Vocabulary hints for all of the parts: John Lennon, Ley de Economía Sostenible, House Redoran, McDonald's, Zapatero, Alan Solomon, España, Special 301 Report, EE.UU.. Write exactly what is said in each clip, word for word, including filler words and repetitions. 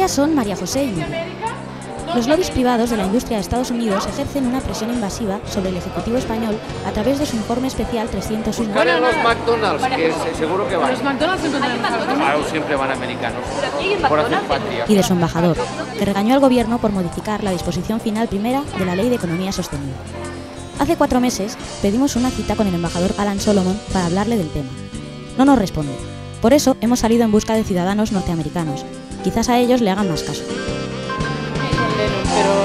Ellas son María José y Yuri. Los lobbies privados de la industria de Estados Unidos ejercen una presión invasiva sobre el Ejecutivo español a través de su informe especial trescientos uno. Van a los McDonald's, que seguro que van. Los McDonald's siempre van americanos, por hacer patria. Y de su embajador, que regañó al gobierno por modificar la disposición final primera de la Ley de Economía Sostenible. Hace cuatro meses pedimos una cita con el embajador Alan Solomon para hablarle del tema. No nos responde. Por eso hemos salido en busca de ciudadanos norteamericanos. Quizás a ellos le hagan más caso. Pero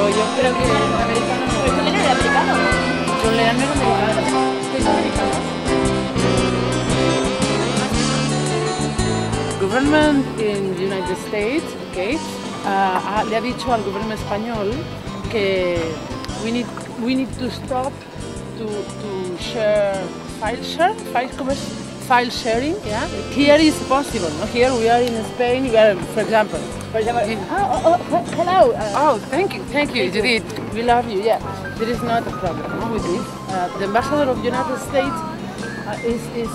yo creo que los americanos... ¿Pero John Lennon era americano? John Lennon era americano. ¿Es americano? Government in United States, okay, uh, le ha dicho al gobierno español que we need we need to stop to to share file share file commerce file sharing. Yeah, here is possible. No, here we are in Spain. We are, for example. For example. Oh, oh, oh, hello. Uh, oh, thank you, thank you, Judith. We love you. Yeah, there is not a problem with this. Uh, the ambassador of the United States uh, is is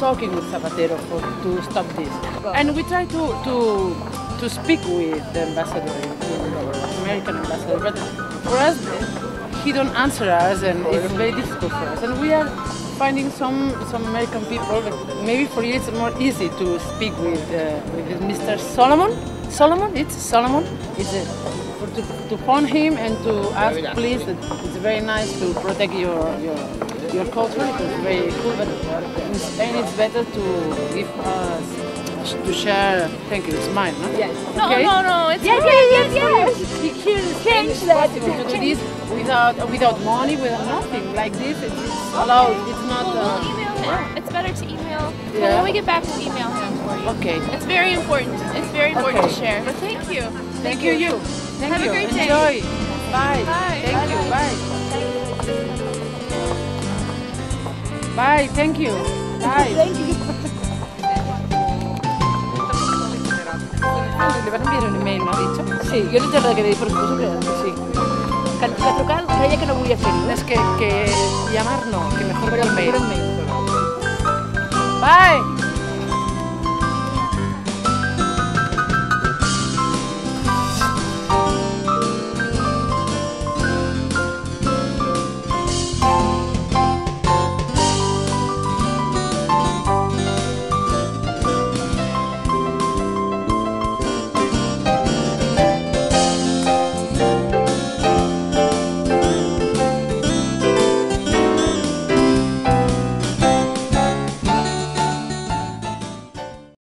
talking with Zapatero for to stop this, and we try to to to speak with the ambassador, the American ambassador, but for us. He don't answer us, and it's very difficult for us. And we are finding some some American people. Maybe for you it's more easy to speak with uh, with Mister Solomon. Solomon, it's Solomon. It's a, for, to to phone him and to ask, please. It's very nice to protect your your your culture. It's very cool, but in Spain it's better to give us to share. Thank you. It's mine, no? Yes. No, okay. no, no. It's yes, yes, yes, yes. yes. Here, change that. To do this. Without, without money, without nothing like this, it's allowed. It's not. Well, we'll email him. It's better to email. Yeah. Well, when we get back, we'll email him for you. Okay. It's very important. It's very important okay. to share. But thank you. Thank, thank you. You. Thank Have you. a great Enjoy. day. Enjoy. Bye. Bye. Thank Bye. you. Bye. Bye. Thank you. Bye. Thank you. Le van a enviar un email, ¿no ha dicho? Sí. Yo no te lo quería por correo, sí. La trucada creia que no volia fer-ho. És que llamar no, que mejor que el mail. Bye!